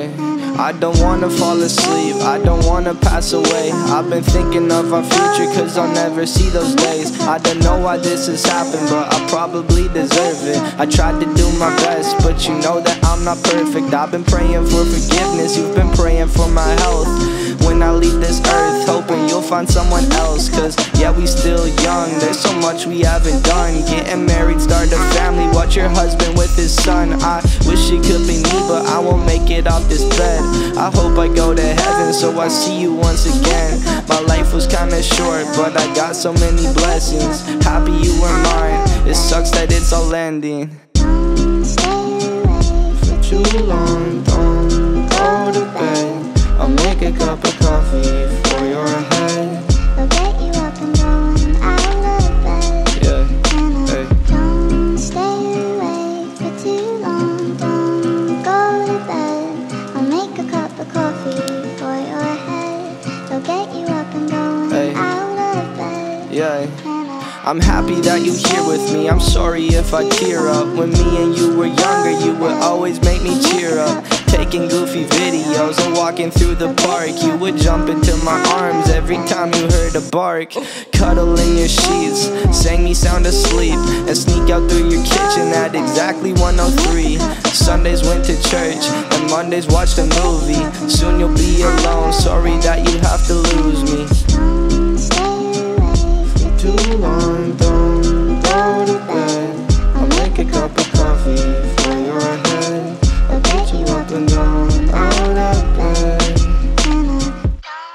I don't wanna fall asleep, I don't wanna pass away. I've been thinking of our future, cause I'll never see those days. I don't know why this has happened, but I probably deserve it. I tried to do my best, but you know that I'm not perfect. I've been praying for forgiveness, you've been praying for my health. When I leave this earth, hoping you'll find someone else, cause yeah, we still young, there's so much we haven't done. Getting married, start a family, watch your husband with his son. I wish it could be me, but I won't make it off this bed. I hope I go to heaven, so I see you once again. My life was kinda short, but I got so many blessings. Happy you were mine, it sucks that it's all ending. Don't stay away for too long, don't go to bed. I'll make a cup of coffee for your head. I'll get you up and going out of bed. Yeah. And I don't stay away for too long, don't go to bed. I'll make a cup of coffee for your head. I'll get you up and going out of bed. Yeah. I'm happy that you're here with me, I'm sorry if I tear up. When me and you were younger, you would always make me cheer up. Taking goofy videos and walking through the park, you would jump into my arms every time you heard a bark. Cuddle in your sheets, sang me sound asleep, and sneak out through your kitchen at exactly 1:03. Sundays went to church, and Mondays watched a movie. Soon you'll be alone, sorry that you have to lose me. Too long, don't go to bed. I'll make a cup of coffee for your head. I'll get you up and down out of bed. Don't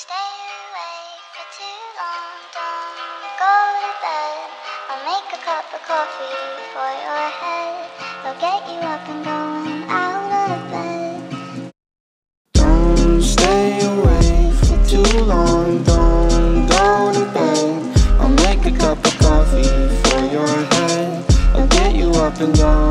stay awake for too long, don't go to bed. I'll make a cup of coffee for your head. I'll get you up and going out of bed. Don't stay awake for too long, don't go to bed. I'll make a cup of coffee for your head. I'll get you up and down.